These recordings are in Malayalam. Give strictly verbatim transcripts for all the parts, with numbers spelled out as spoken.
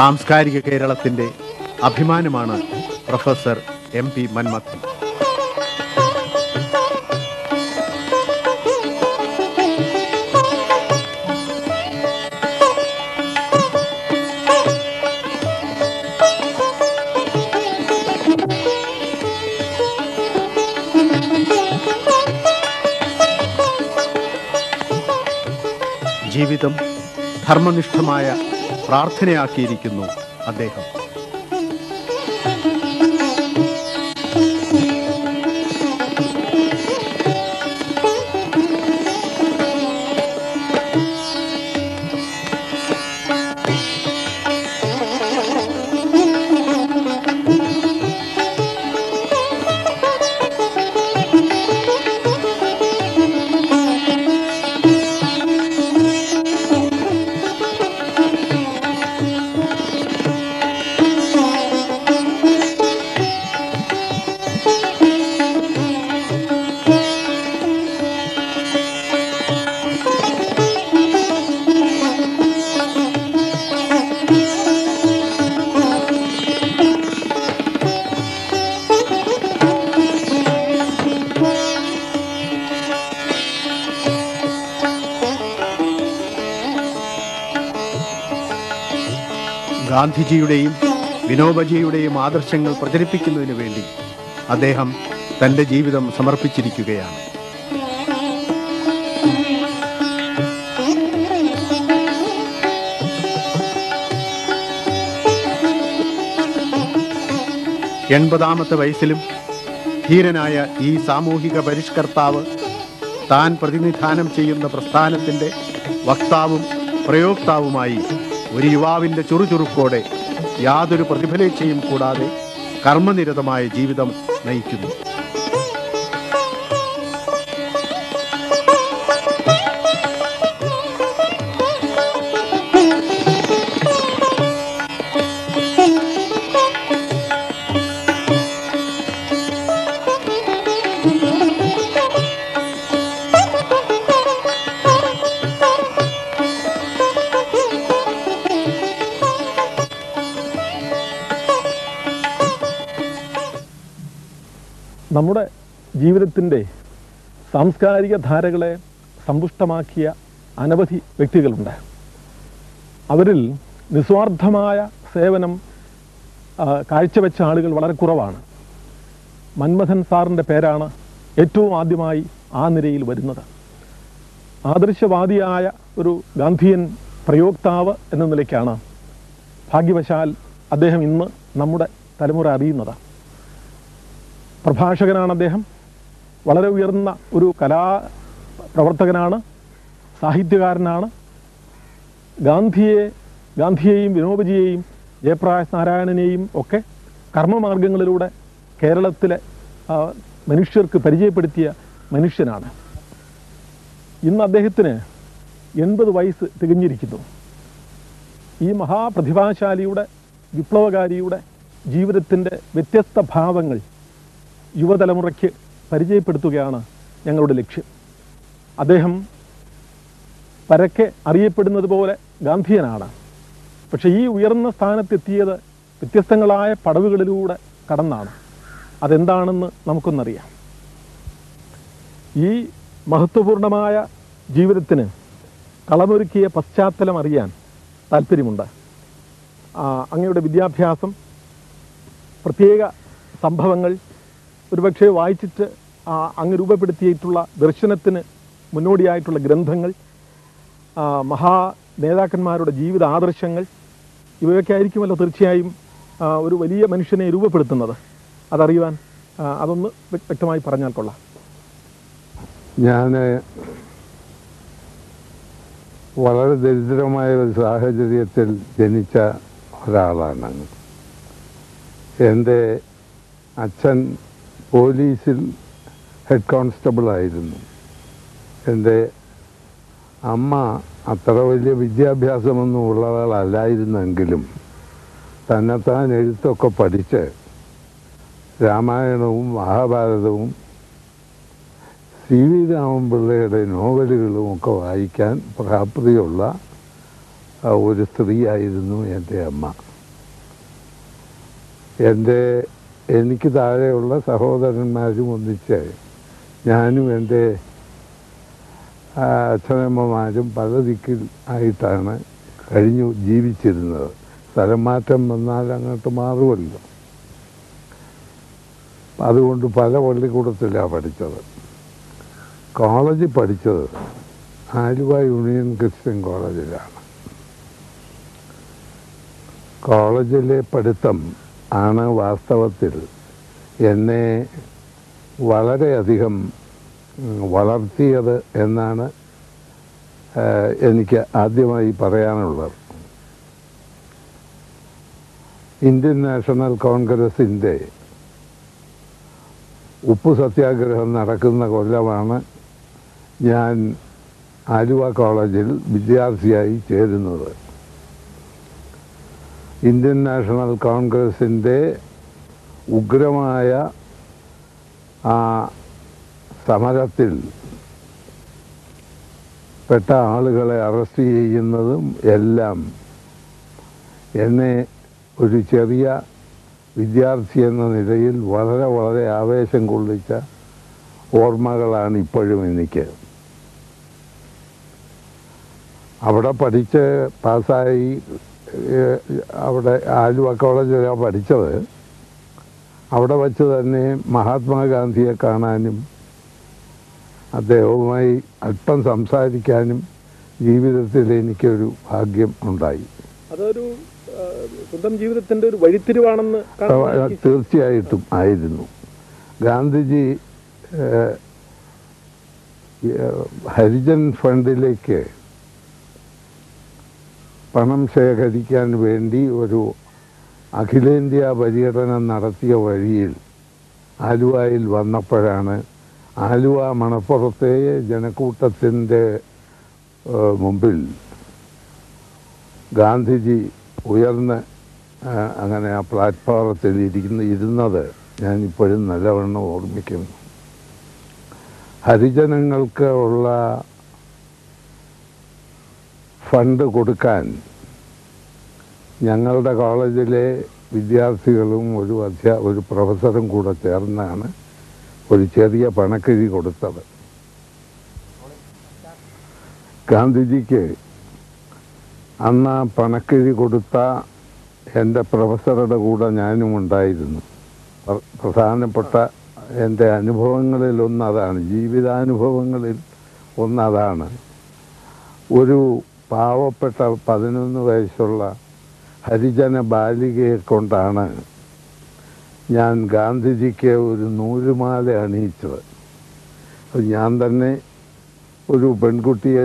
സാംസ്കാരിക കേരളത്തിന്റെ അഭിമാനമാണ് പ്രൊഫസർ എം പി മന്മഥൻ. ജീവിതം ധർമ്മനിഷ്ഠമായ പ്രാർത്ഥനയാക്കിയിരിക്കുന്നു അദ്ദേഹം. ഗാന്ധിജിയുടെയും വിനോബജിയുടെയും ആദർശങ്ങൾ പ്രചരിപ്പിക്കുന്നതിനു വേണ്ടി അദ്ദേഹം തൻ്റെ ജീവിതം സമർപ്പിച്ചിരിക്കുകയാണ്. എൺപതാമത്തെ വയസ്സിലും ധീരനായ ഈ സാമൂഹിക പരിഷ്കർത്താവ് താൻ പ്രതിനിധാനം ചെയ്യുന്ന പ്രസ്ഥാനത്തിൻ്റെ വക്താവും പ്രയോക്താവുമായി ഒരു യുവാവിൻ്റെ ചുറുചുറുക്കോടെ യാതൊരു പ്രതിഫലേച്ഛയും കൂടാതെ കർമ്മനിരതമായ ജീവിതം നയിക്കുന്നു. നമ്മുടെ ജീവിതത്തിൻ്റെ സാംസ്കാരിക ധാരകളെ സമ്പുഷ്ടമാക്കിയ അനവധി വ്യക്തികളുണ്ട്. അവരിൽ നിസ്വാർത്ഥമായ സേവനം കാഴ്ചവെച്ച ആളുകൾ വളരെ കുറവാണ്. മന്മഥൻ സാറിൻ്റെ പേരാണ് ഏറ്റവും ആദ്യമായി ആ നിരയിൽ വരുന്നത്. ആദർശവാദിയായ ഒരു ഗാന്ധിയൻ പ്രയോക്താവ് എന്ന നിലയ്ക്കാണ് ഭാഗ്യവശാൽ അദ്ദേഹം ഇന്ന് നമ്മുടെ തലമുറ അറിയുന്നത്. പ്രഭാഷകനാണ് അദ്ദേഹം, വളരെ ഉയർന്ന ഒരു കലാപ്രവർത്തകനാണ്, സാഹിത്യകാരനാണ്. ഗാന്ധിയെ ഗാന്ധിയെയും വിനോബജിയെയും ജയപ്രകാശ് നാരായണനെയും ഒക്കെ കർമ്മമാർഗങ്ങളിലൂടെ കേരളത്തിലെ മനുഷ്യർക്ക് പരിചയപ്പെടുത്തിയ മനുഷ്യനാണ്. ഇന്ന് അദ്ദേഹത്തിന് എൺപത് വയസ്സ് തികഞ്ഞിരിക്കുന്നു. ഈ മഹാപ്രതിഭാശാലിയുടെ വിപ്ലവകാരിയുടെ ജീവിതത്തിൻ്റെ വ്യത്യസ്ത ഭാവങ്ങൾ യുവതലമുറയ്ക്ക് പരിചയപ്പെടുത്തുകയാണ് ഞങ്ങളുടെ ലക്ഷ്യം. അദ്ദേഹം പരക്കെ അറിയപ്പെടുന്നത് പോലെ ഗാന്ധിയനാണ്. പക്ഷേ ഈ ഉയർന്ന സ്ഥാനത്തെത്തിയത് വ്യത്യസ്തങ്ങളായ പടവുകളിലൂടെ കടന്നാണ്. അതെന്താണെന്ന് നമുക്കൊന്നറിയാം. ഈ മഹത്വപൂർണമായ ജീവിതത്തിന് കളമൊരുക്കിയ പശ്ചാത്തലം അറിയാൻ താല്പര്യമുണ്ട്. അങ്ങയുടെ വിദ്യാഭ്യാസം, പ്രത്യേക സംഭവങ്ങൾ, ഒരുപക്ഷെ വായിച്ചിട്ട് അങ്ങ് രൂപപ്പെടുത്തിയിട്ടുള്ള ദർശനത്തിന് മുന്നോടിയായിട്ടുള്ള ഗ്രന്ഥങ്ങൾ, മഹാ നേതാക്കന്മാരുടെ ജീവിത ആദർശങ്ങൾ, ഇവയൊക്കെ ആയിരിക്കുമല്ലോ തീർച്ചയായും ഒരു വലിയ മനുഷ്യനെ രൂപപ്പെടുത്തുന്നത്. അതറിയുവാൻ അതൊന്ന് വ്യക്തമായി പറഞ്ഞാൽ കൊള്ളാം. ഞാൻ വളരെ ദരിദ്രമായ ഒരു സാഹചര്യത്തിൽ ജനിച്ച ഒരാളാണ്. എൻ്റെ അച്ഛൻ പോലീസിൽ ഹെഡ് കോൺസ്റ്റബിളായിരുന്നു. എൻ്റെ അമ്മ അത്ര വലിയ വിദ്യാഭ്യാസമൊന്നും ഉള്ളതാളല്ലായിരുന്നെങ്കിലും തന്നെത്താൻ എഴുത്തൊക്കെ പഠിച്ച് രാമായണവും മഹാഭാരതവും സി വി രാമൻപിള്ളയുടെ നോവലുകളും ഒക്കെ വായിക്കാൻ പ്രാപ്തിയുള്ള ഒരു സ്ത്രീയായിരുന്നു എൻ്റെ അമ്മ. എൻ്റെ എനിക്ക് താഴെയുള്ള സഹോദരന്മാരും ഒന്നിച്ച് ഞാനും എൻ്റെ അച്ഛനമ്മമാരും പല ദിക്കിൽ ആയിട്ടാണ് കഴിഞ്ഞു ജീവിച്ചിരുന്നത്. സ്ഥലം മാറ്റം വന്നാൽ അങ്ങോട്ട് മാറുമല്ലോ. അതുകൊണ്ട് പല പള്ളിക്കൂടത്തിലാണ് പഠിച്ചത്. കോളേജിൽ പഠിച്ചത് ആലുവ യൂണിയൻ ക്രിസ്ത്യൻ കോളേജിലാണ്. കോളേജിലെ പഠിത്തം ആണ് വാസ്തവത്തിൽ എന്നെ വളരെയധികം വളർത്തിയത് എന്നാണ് എനിക്ക് ആദ്യമായി പറയാനുള്ളത്. ഇന്ത്യൻ നാഷണൽ കോൺഗ്രസിൻ്റെ ഉപ്പു സത്യാഗ്രഹം നടക്കുന്ന കൊല്ലമാണ് ഞാൻ ആലുവ കോളേജിൽ വിദ്യാർത്ഥിയായി ചേരുന്നത്. ഇന്ത്യൻ നാഷണൽ കോൺഗ്രസിൻ്റെ ഉഗ്രമായ ആ സമരത്തിൽ പെട്ട ആളുകളെ അറസ്റ്റ് ചെയ്യുന്നതും എല്ലാം എന്നെ ഒരു ചെറിയ വിദ്യാർത്ഥി എന്ന നിലയിൽ വളരെ വളരെ ആവേശം കൊള്ളിച്ച ഓർമ്മകളാണ് ഇപ്പോഴും എനിക്ക്. അവിടെ പഠിച്ച് പാസ്സായി, അവിടെ ആലുവ കോളേജിലാണ് പഠിച്ചത്. അവിടെ വച്ച് തന്നെ മഹാത്മാഗാന്ധിയെ കാണാനും അദ്ദേഹവുമായി അല്പം സംസാരിക്കാനും ജീവിതത്തിൽ എനിക്കൊരു ഭാഗ്യം ഉണ്ടായി. അതൊരു സ്വന്തം ജീവിതത്തിൻ്റെ ഒരു വഴിത്തിരിവാണെന്ന് തീർച്ചയായിട്ടും ആയിരുന്നു. ഗാന്ധിജി ഹരിജൻ ഫണ്ടിലേക്ക് പണം ശേഖരിക്കാൻ വേണ്ടി ഒരു അഖിലേന്ത്യാ പര്യടനം നടത്തിയ വഴിയിൽ ആലുവയിൽ വന്നപ്പോഴാണ് ആലുവ മണപ്പുറത്തെ ജനക്കൂട്ടത്തിൻ്റെ മുമ്പിൽ ഗാന്ധിജി ഉയർന്ന് അങ്ങനെ ആ പ്ലാറ്റ്ഫോറത്തിൽ ഇരിക്കുന്ന ഇരുന്നത് ഞാനിപ്പോഴും നല്ലവണ്ണം ഓർമ്മിക്കുന്നു. ഹരിജനങ്ങൾക്ക് ഉള്ള ഫണ്ട് കൊടുക്കാൻ ഞങ്ങളുടെ കോളേജിലെ വിദ്യാർത്ഥികളും ഒരു അധ്യാ ഒരു പ്രൊഫസറും കൂടെ ചേർന്നാണ് ഒരു ചെറിയ പണക്കിഴി കൊടുത്തത്. ഗാന്ധിജിക്ക് അന്ന് ആ പണക്കിഴി കൊടുത്ത എൻ്റെ പ്രൊഫസറുടെ കൂടെ ഞാനും ഉണ്ടായിരുന്നു. പ്രധാനപ്പെട്ട എൻ്റെ അനുഭവങ്ങളിൽ ഒന്നതാണ്, ജീവിതാനുഭവങ്ങളിൽ ഒന്നതാണ്. ഒരു പാവപ്പെട്ട പതിനൊന്ന് വയസ്സുള്ള ഹരിജന ബാലികയെ കൊണ്ടാണ് ഞാൻ ഗാന്ധിജിക്ക് ഒരു നൂലുമാല അണിയിച്ചത്. അത് ഞാൻ തന്നെ ഒരു പെൺകുട്ടിയെ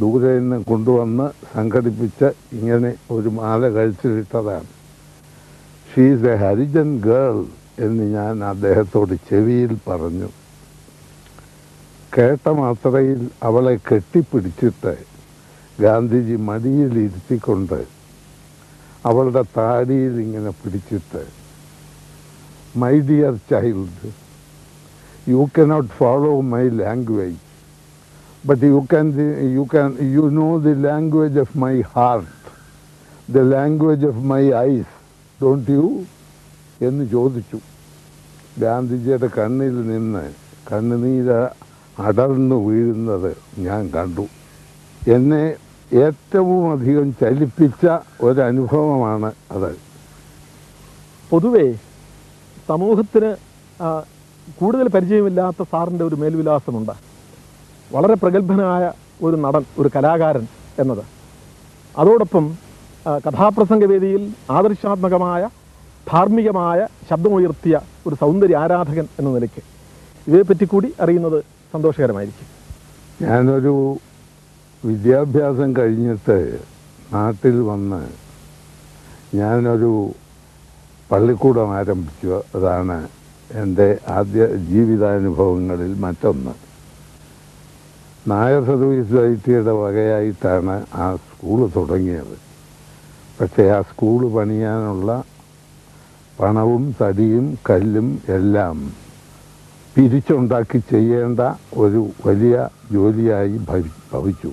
ദൂരെ നിന്ന് കൊണ്ടുവന്ന് സംഘടിപ്പിച്ച് ഇങ്ങനെ ഒരു മാല കഴിച്ചിട്ടതാണ്. She is a Harijan girl എന്ന് ഞാൻ അദ്ദേഹത്തോട് ചെവിയിൽ പറഞ്ഞു. കേട്ട മാത്രയിൽ അവളെ കെട്ടിപ്പിടിച്ചിട്ട് ഗാന്ധിജി മടിയിലിരുത്തിക്കൊണ്ട് അവളുടെ താടിയിൽ ഇങ്ങനെ പിടിച്ചിട്ട്, my dear child, you cannot follow my language, but you can you can you know the language of my heart, the language of my eyes, don't you എന്ന് ചോദിച്ചു. ഗാന്ധിജിയുടെ കണ്ണിൽ നിന്ന് കണ്ണുനീര അടർന്നു വീഴുന്നത് ഞാൻ കണ്ടു. എന്നെ ഏറ്റവും അധികം ചലിപ്പിച്ച ഒരനുഭവമാണ് അത്. പൊതുവേ സമൂഹത്തിന് കൂടുതൽ പരിചയമില്ലാത്ത സാറിൻ്റെ ഒരു മേൽവിലാസമുണ്ട്, വളരെ പ്രഗത്ഭനായ ഒരു നടൻ, ഒരു കലാകാരൻ എന്നത്. അതോടൊപ്പം കഥാപ്രസംഗവേദിയിൽ ആദർശാത്മകമായ ധാർമ്മികമായ ശബ്ദമുയർത്തിയ ഒരു സൗന്ദര്യ ആരാധകൻ എന്ന നിലയ്ക്ക് ഇവയെപ്പറ്റി കൂടി അറിയുന്നത് സന്തോഷകരമായിരിക്കും. ഞാനൊരു വിദ്യാഭ്യാസം കഴിഞ്ഞിട്ട് നാട്ടിൽ വന്ന് ഞാനൊരു പള്ളിക്കൂടം ആരംഭിച്ചു. അതാണ് എൻ്റെ ആദ്യ ജീവിതാനുഭവങ്ങളിൽ മറ്റൊന്ന്. നായർ സർവീസ് സൊസൈറ്റിയുടെ വകയായിട്ടാണ് ആ സ്കൂള് തുടങ്ങിയത്. പക്ഷേ ആ സ്കൂൾ പണിയാനുള്ള പണവും തടിയും കല്ലും എല്ലാം പിരിച്ചുണ്ടാക്കി ചെയ്യേണ്ട ഒരു വലിയ ജോലിയായി ഭവിച്ചു.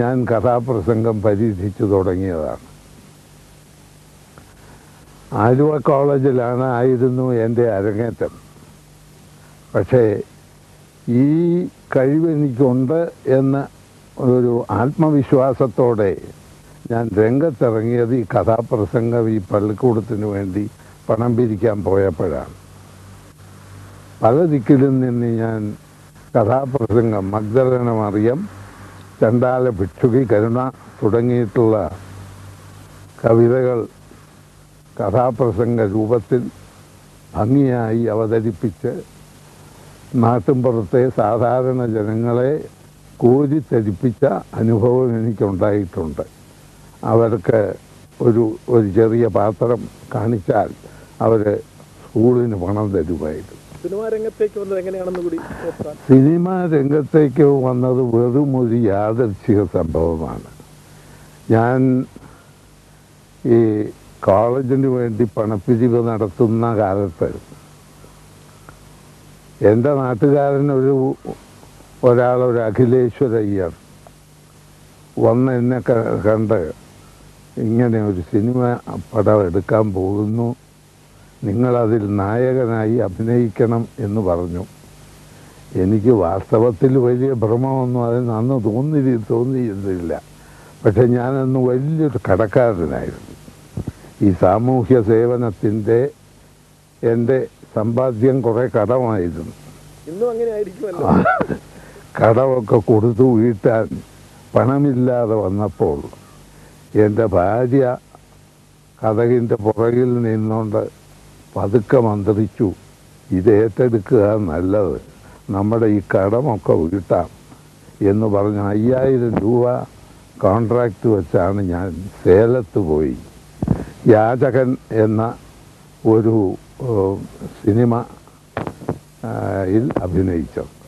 ഞാൻ കഥാപ്രസംഗം പരീക്ഷിച്ചു തുടങ്ങിയതാണ്. ആലുവ കോളേജിലാണ് ആയിരുന്നു എൻ്റെ അരങ്ങേറ്റം. പക്ഷേ ഈ കഴിവെനിക്കുണ്ട് എന്ന ഒരു ആത്മവിശ്വാസത്തോടെ ഞാൻ രംഗത്തിറങ്ങിയത് ഈ കഥാപ്രസംഗം ഈ പള്ളിക്കൂടത്തിന് വേണ്ടി പണം പിരിക്കാൻ പോയപ്പോഴാണ്. പല ദിക്കിലും നിന്ന് ഞാൻ കഥാപ്രസംഗം, മഗ്ദലന മറിയം, ചണ്ടാല ഭിക്ഷുകി, കരുണ തുടങ്ങിയിട്ടുള്ള കവിതകൾ കഥാപ്രസംഗ രൂപത്തിൽ ഭംഗിയായി അവതരിപ്പിച്ച് നാട്ടുംപുറത്തെ സാധാരണ ജനങ്ങളെ കോരിത്തരിപ്പിച്ച അനുഭവം എനിക്കുണ്ടായിട്ടുണ്ട്. അവർക്ക് ഒരു ഒരു ചെറിയ പാത്രം കാണിച്ചാൽ അവർ സ്കൂളിന് പണം തരുമായിരുന്നു. സിനിമാ രംഗത്തേക്ക് വന്നത് എങ്ങനെയാണെന്ന് കൂടി? സിനിമാ രംഗത്തേക്ക് വന്നത് വെറും ഒരു യാദൃച്ഛിക സംഭവമാണ്. ഞാൻ ഈ കോളേജിന് വേണ്ടി പണപ്പിരിവ് നടത്തുന്ന കാലത്ത് എൻ്റെ നാട്ടുകാരനൊരു ഒരാളൊരു അഖിലേശ്വരയ്യർ വന്ന് എന്നെ കണ്ട്, ഇങ്ങനെ ഒരു സിനിമ പടം എടുക്കാൻ പോകുന്നു, നിങ്ങളതിൽ നായകനായി അഭിനയിക്കണം എന്ന് പറഞ്ഞു. എനിക്ക് വാസ്തവത്തിൽ വലിയ ഭ്രമമൊന്നും അതിന് അന്ന് തോന്നി തോന്നിയിരുന്നില്ല. പക്ഷെ ഞാനന്ന് വലിയൊരു കടക്കാരനായിരുന്നു. ഈ സാമൂഹ്യ സേവനത്തിൻ്റെ എൻ്റെ സമ്പാദ്യം കുറേ കടമായിരുന്നു. കടമൊക്കെ കൊടുത്തു വീട്ടാൻ പണമില്ലാതെ വന്നപ്പോൾ എൻ്റെ ഭാര്യ കഥകിൻ്റെ പുറകിൽ നിന്നുകൊണ്ട് പതുക്കെ മന്ത്രിച്ചു, ഇതേറ്റെടുക്കുക നല്ലത്, നമ്മുടെ ഈ കടമൊക്കെ വീട്ടാം എന്ന് പറഞ്ഞ് അയ്യായിരം രൂപ കോൺട്രാക്റ്റ് വെച്ചാണ് ഞാൻ സേലത്ത് പോയി യാചകൻ എന്ന ഒരു സിനിമ യിൽ അഭിനയിച്ചത്.